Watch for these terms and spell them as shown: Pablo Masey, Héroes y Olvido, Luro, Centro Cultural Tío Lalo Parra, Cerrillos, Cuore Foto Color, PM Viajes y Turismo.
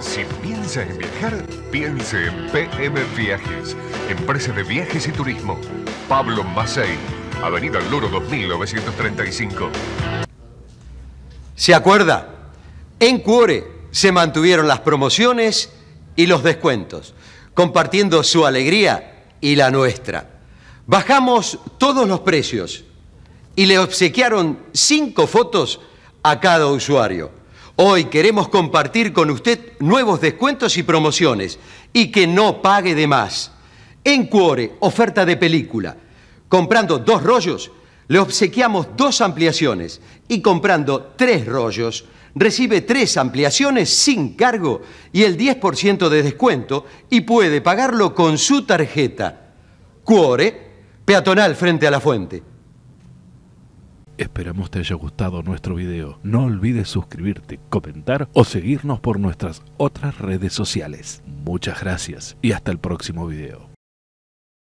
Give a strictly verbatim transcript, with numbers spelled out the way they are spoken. Si piensa en viajar, piense en P M Viajes, empresa de viajes y turismo. Pablo Masey, Avenida Luro dos mil novecientos treinta y cinco. ¿Se acuerda? En Cuore se mantuvieron las promociones y los descuentos, compartiendo su alegría y la nuestra. Bajamos todos los precios y le obsequiaron cinco fotos a cada usuario. Hoy queremos compartir con usted nuevos descuentos y promociones y que no pague de más. En Cuore, oferta de película. Comprando dos rollos, le obsequiamos dos ampliaciones y comprando tres rollos, recibe tres ampliaciones sin cargo y el diez por ciento de descuento y puede pagarlo con su tarjeta. Cuore, peatonal frente a la fuente. Esperamos te haya gustado nuestro video. No olvides suscribirte, comentar o seguirnos por nuestras otras redes sociales. Muchas gracias y hasta el próximo video.